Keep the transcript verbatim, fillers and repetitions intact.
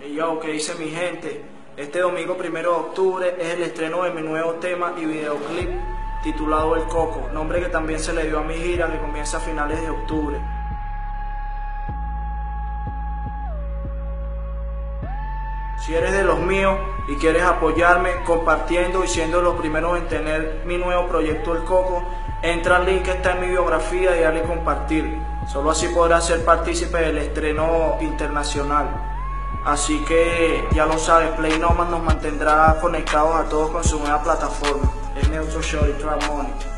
Hey yo, ¿qué dice mi gente? Este domingo primero de octubre es el estreno de mi nuevo tema y videoclip titulado El Coco, nombre que también se le dio a mi gira que comienza a finales de octubre. Si eres de los míos y quieres apoyarme compartiendo y siendo los primeros en tener mi nuevo proyecto El Coco, entra al link que está en mi biografía y dale compartir. Solo así podrás ser partícipe del estreno internacional. Así que ya lo sabes, Play Nomad nos mantendrá conectados a todos con su nueva plataforma. Es Neutro Show y Tramonic.